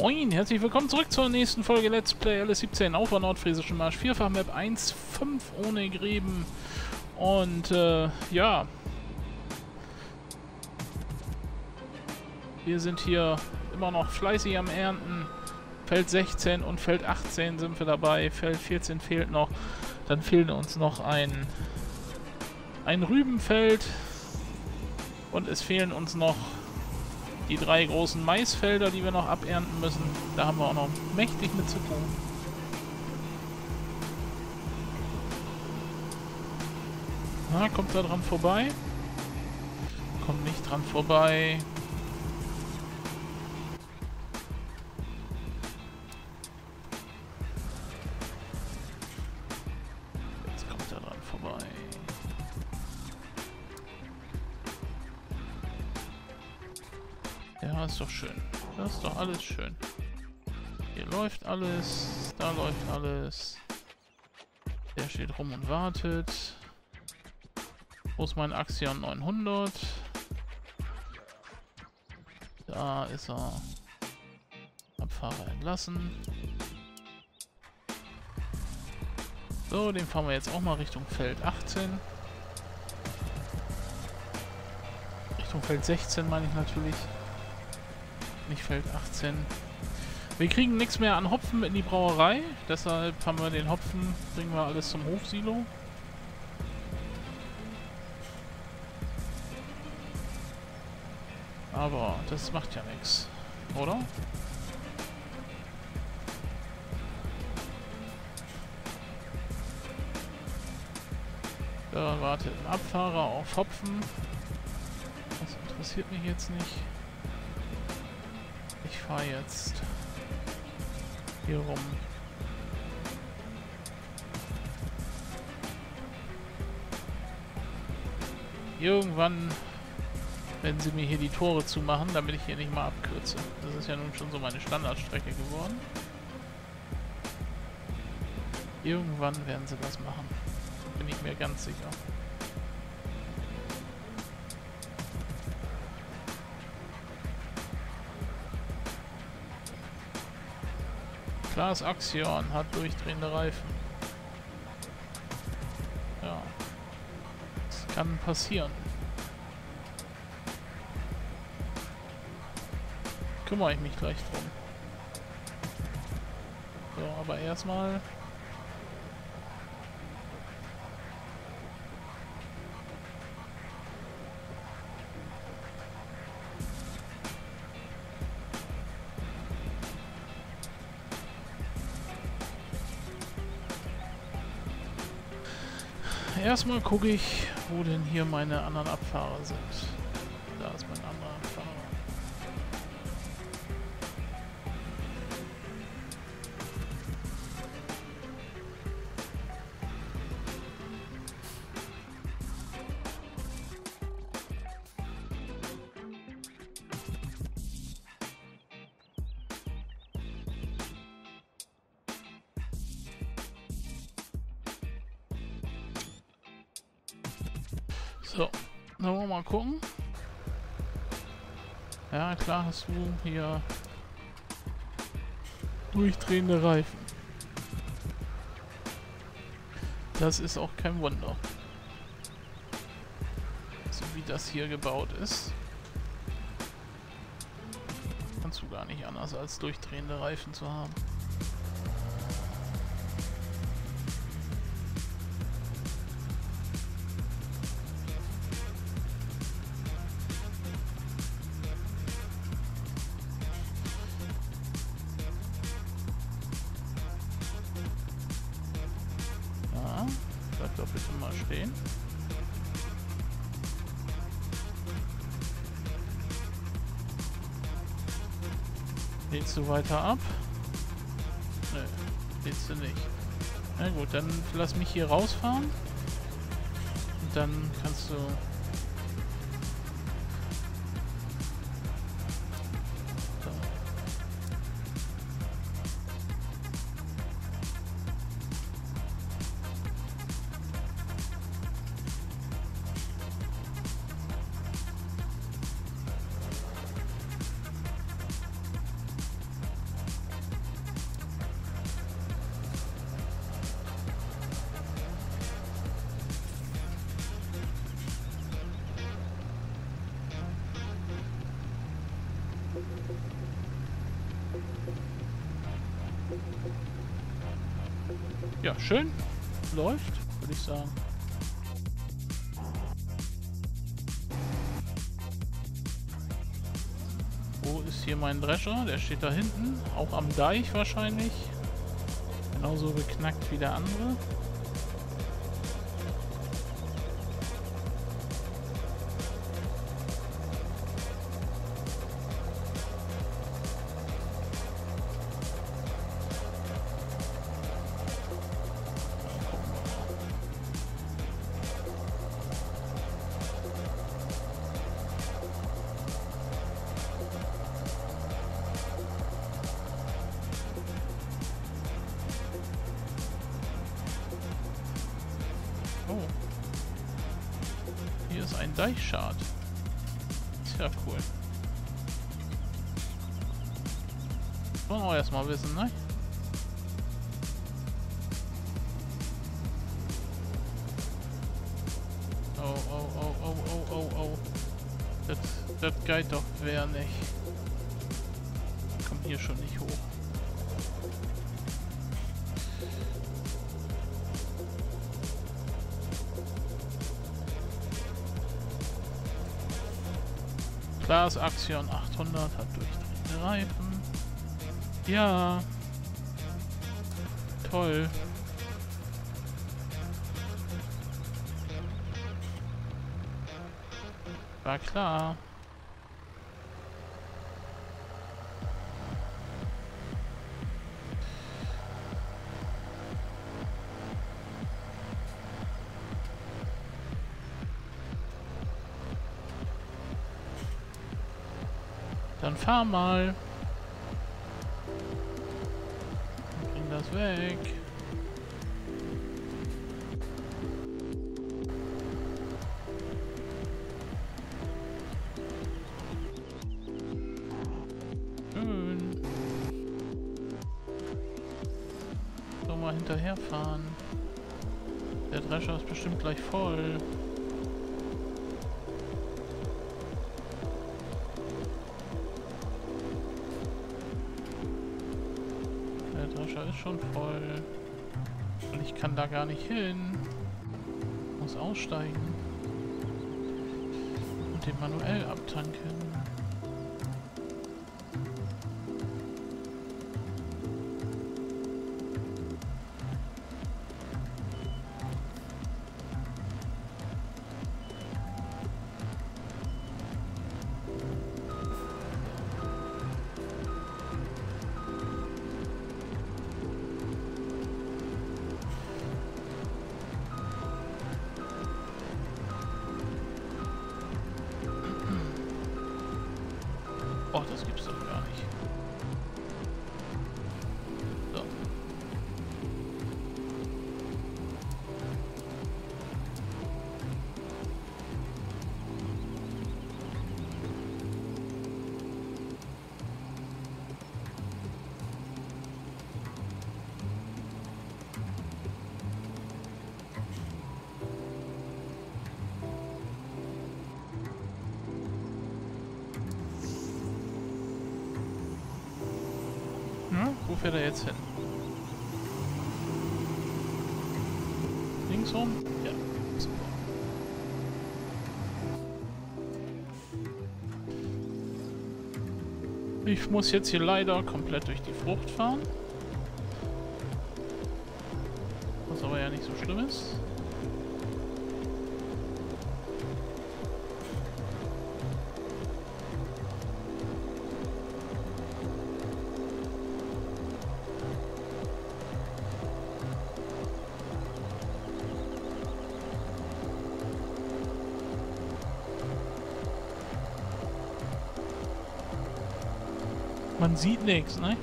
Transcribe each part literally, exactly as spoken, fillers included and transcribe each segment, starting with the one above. Moin, herzlich willkommen zurück zur nächsten Folge Let's Play L S siebzehn auf der Nordfriesischen Marsch. Vierfach-Map eins Punkt fünf ohne Gräben. Und äh, ja. Wir sind hier immer noch fleißig am Ernten. Feld sechzehn und Feld achtzehn sind wir dabei. Feld vierzehn fehlt noch. Dann fehlen uns noch ein, ein Rübenfeld. Und es fehlen uns noch die drei großen Maisfelder, die wir noch abernten müssen. Da haben wir auch noch mächtig mit zu tun. Na, kommt da dran vorbei? Kommt nicht dran vorbei. Jetzt kommt da dran vorbei. Ja, ist doch schön. Das ist doch alles schön. Hier läuft alles. Da läuft alles. Der steht rum und wartet. Wo ist mein Axion neunhundert? Da ist er. Abfahrer entlassen. So, den fahren wir jetzt auch mal Richtung Feld achtzehn. Richtung Feld sechzehn meine ich natürlich. Nicht Feld achtzehn. Wir kriegen nichts mehr an Hopfen in die Brauerei. Deshalb haben wir den Hopfen, bringen wir alles zum Hofsilo. Aber das macht ja nichts, oder? Da wartet ein Abfahrer auf Hopfen. Das interessiert mich jetzt nicht. Ich fahre jetzt hier rum. Irgendwann werden sie mir hier die Tore zumachen, damit ich hier nicht mal abkürze. Das ist ja nun schon so meine Standardstrecke geworden. Irgendwann werden sie das machen. Bin ich mir ganz sicher. Das Axion hat durchdrehende Reifen. Ja. Das kann passieren. Kümmere ich mich gleich drum. So, aber erstmal. Erstmal gucke ich, wo denn hier meine anderen Abfahrer sind. Da ist mein anderer Abfahrer. So, dann wollen wir mal gucken. Ja, klar hast du hier durchdrehende Reifen. Das ist auch kein Wunder. So wie das hier gebaut ist, kannst du gar nicht anders als durchdrehende Reifen zu haben. Bleib doch bitte mal stehen. Lädst du weiter ab? Nö, lädst du nicht. Na gut, dann lass mich hier rausfahren. Und dann kannst du... Ja, schön. Läuft, würde ich sagen. Wo ist hier mein Drescher? Der steht da hinten. Auch am Deich wahrscheinlich. Genauso beknackt wie der andere. Ein Deichschad. Ist ja cool. Wollen wir auch erstmal wissen, ne? Oh, oh, oh, oh, oh, oh, oh. Das, das geht doch wer nicht. Komm hier schon nicht hoch. Das Axion achthundert hat durchdringende Reifen. Ja. Toll. War klar. Dann fahr mal. Dann bring das weg. Schön. So mal hinterherfahren. Der Drescher ist bestimmt gleich voll. Schon voll. Und ich kann da gar nicht hin. Muss aussteigen. Und den manuell abtanken. Och, das gibt's doch gar nicht. So. Wo fährt er jetzt hin? Links rum? Ja. Super. Ich muss jetzt hier leider komplett durch die Frucht fahren. Was aber ja nicht so schlimm ist. Man sieht nichts, ne?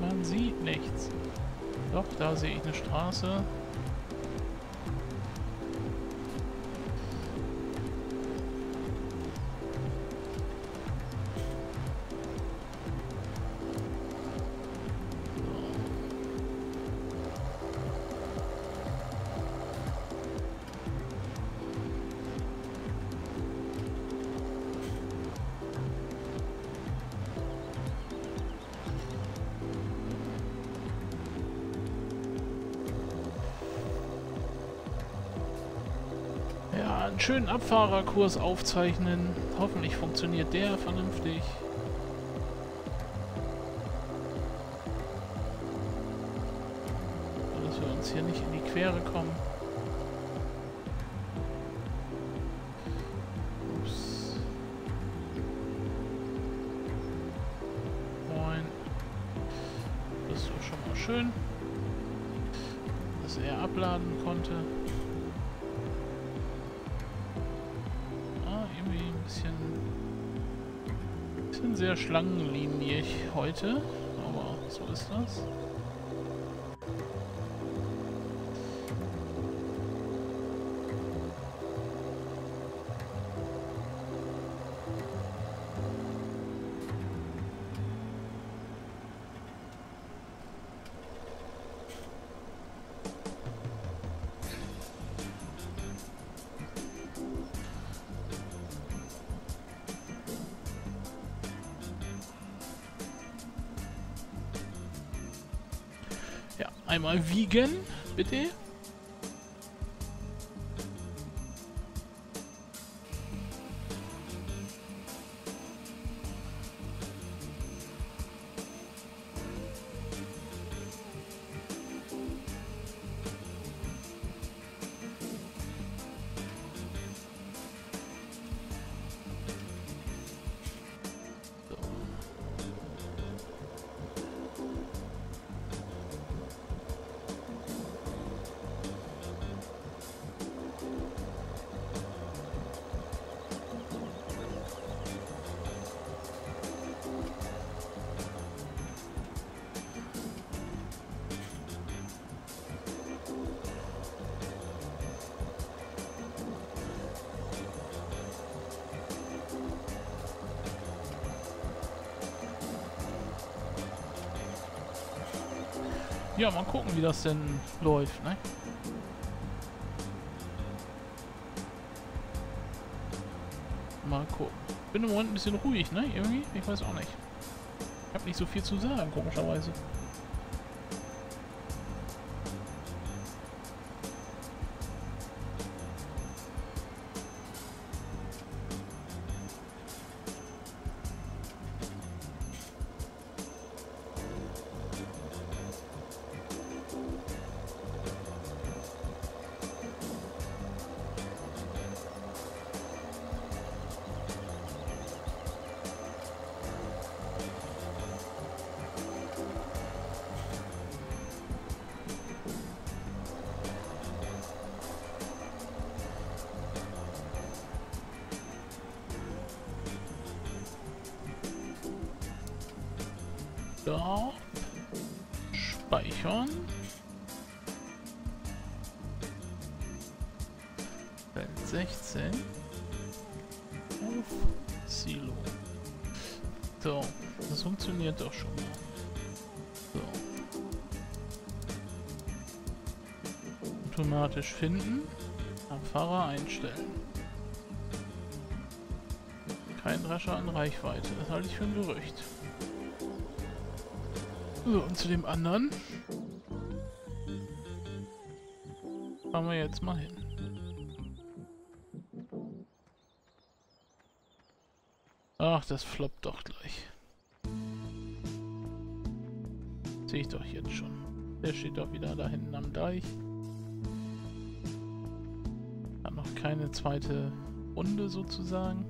Man sieht nichts. Doch, da sehe ich eine Straße. einen schönen Abfahrerkurs aufzeichnen. Hoffentlich funktioniert der vernünftig. Dass wir uns hier nicht in die Quere kommen. Ups. Nein. Das ist schon mal schön, dass er abladen konnte. Bisschen, bisschen sehr schlangenlinig heute, aber so ist das. Einmal wiegen, bitte. Ja, mal gucken, wie das denn läuft, ne? Mal gucken. Bin im Moment ein bisschen ruhig, ne? Irgendwie? Ich weiß auch nicht. Ich hab nicht so viel zu sagen, komischerweise. Da. Speichern. Feld sechzehn. Hofsilo. So, das funktioniert doch schon mal. So. Automatisch finden. Abfahrer einstellen. Kein Drescher in Reichweite. Das halte ich für ein Gerücht. So, und zu dem anderen fahren wir jetzt mal hin. Ach, das floppt doch gleich. Sehe ich doch jetzt schon. Der steht doch wieder da hinten am Deich. Hat noch keine zweite Runde sozusagen.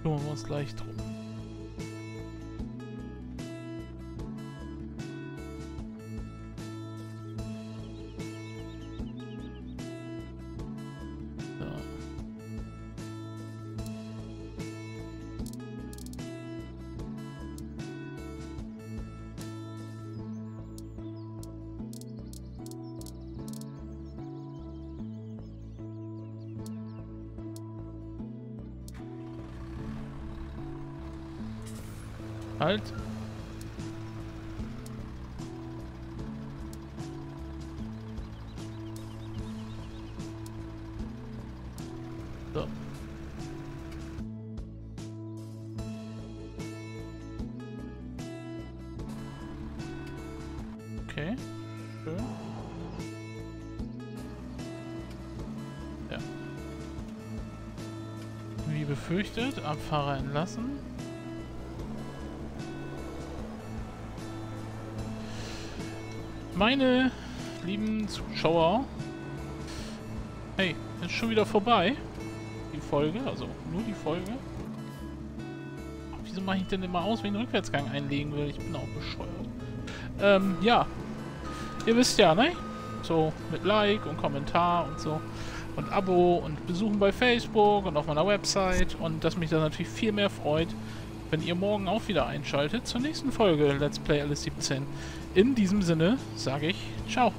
Kümmern wir uns gleich drum. So. Halt. So. Okay. Okay. Schön. Ja. Wie befürchtet, Abfahrer entlassen. Meine lieben Zuschauer. Hey, ist schon wieder vorbei. Die Folge, also nur die Folge. Wieso mache ich denn immer aus, wenn ich einen Rückwärtsgang einlegen will? Ich bin auch bescheuert. Ähm, ja. Ihr wisst ja, ne? So, mit Like und Kommentar und so. Und Abo und Besuchen bei Facebook und auf meiner Website. Und dass mich das natürlich viel mehr freut, wenn ihr morgen auch wieder einschaltet zur nächsten Folge Let's Play L S siebzehn. In diesem Sinne sage ich ciao.